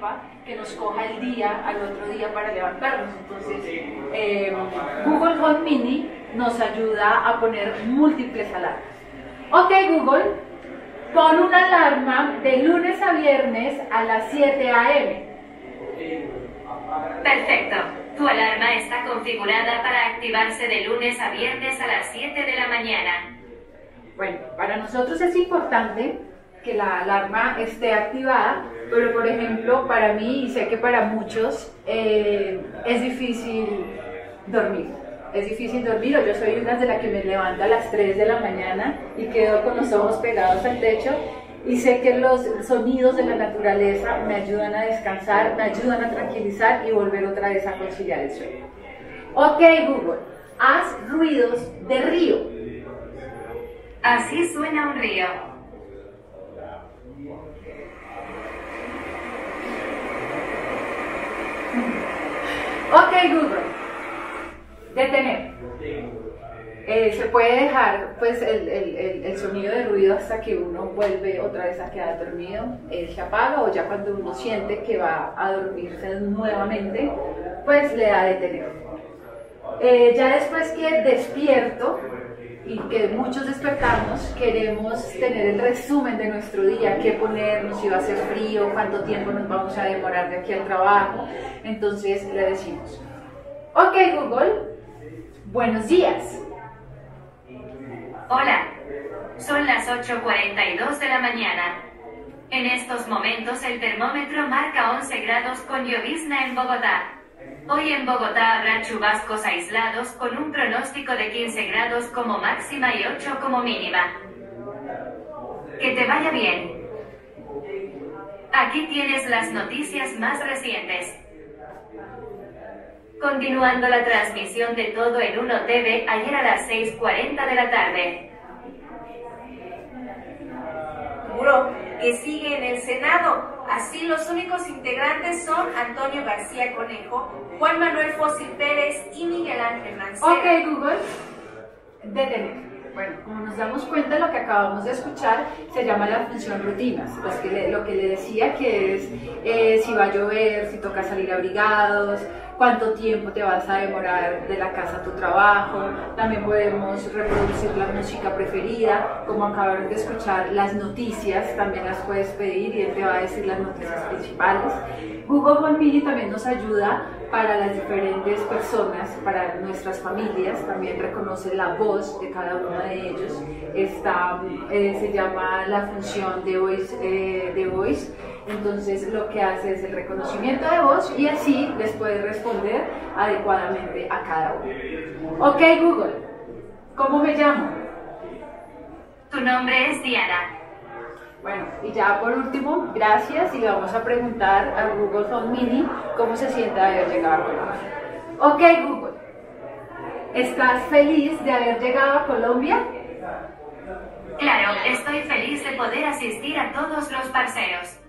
culpa que nos coja el día al otro día para levantarnos. Entonces, Google Home Mini nos ayuda a poner múltiples alarmas. Ok, Google, pon una alarma de lunes a viernes a las 7 a.m. Perfecto. Tu alarma está configurada para activarse de lunes a viernes a las 7 de la mañana. Bueno, para nosotros es importante que la alarma esté activada, pero por ejemplo, para mí, y sé que para muchos, es difícil dormir. Es difícil dormir, o yo soy una de las que me levanto a las 3 de la mañana y quedo con los ojos pegados al techo, y sé que los sonidos de la naturaleza me ayudan a descansar, me ayudan a tranquilizar y volver otra vez a conciliar el sueño. Ok, Google, haz ruidos de río. Así suena un río. Ok, Google, detener. Se puede dejar pues el sonido de ruido hasta que uno vuelve otra vez a quedar dormido, se apaga, o ya cuando uno siente que va a dormirse nuevamente, pues le da detener. Ya después que despierto, y que muchos despertamos, queremos tener el resumen de nuestro día, qué ponernos, si va a hacer frío, cuánto tiempo nos vamos a demorar de aquí al trabajo. Entonces le decimos: ok, Google, buenos días. Hola, son las 8:42 de la mañana. En estos momentos el termómetro marca 11 grados con llovizna en Bogotá. Hoy en Bogotá habrá chubascos aislados con un pronóstico de 15 grados como máxima y 8 como mínima. Que te vaya bien. Aquí tienes las noticias más recientes. Continuando la transmisión de Todo en Uno TV, ayer a las 6:40 de la tarde. Muro que sigue en el Senado. Así, los únicos integrantes son Antonio García Conejo, Juan Manuel Fósil Pérez y Miguel Ángel Mancera. Ok, Google, detener. Bueno, como nos damos cuenta, lo que acabamos de escuchar se llama la función rutinas, pues lo que le decía, que es si va a llover, si toca salir abrigados, cuánto tiempo te vas a demorar de la casa a tu trabajo. También podemos reproducir la música preferida, como acabaron de escuchar las noticias, también las puedes pedir y él te va a decir las noticias principales. Google Home Mini también nos ayuda para las diferentes personas, para nuestras familias, también reconoce la voz de cada uno de ellos. Está, se llama la función de voice, entonces lo que hace es el reconocimiento de voz y así les puede responder adecuadamente a cada uno. Ok, Google, ¿cómo me llamo? Tu nombre es Diana. Bueno, y ya por último, gracias, y le vamos a preguntar a Google Home Mini cómo se sienta de haber llegado a Colombia. Ok, Google, ¿estás feliz de haber llegado a Colombia? Claro, estoy feliz de poder asistir a todos los parceros.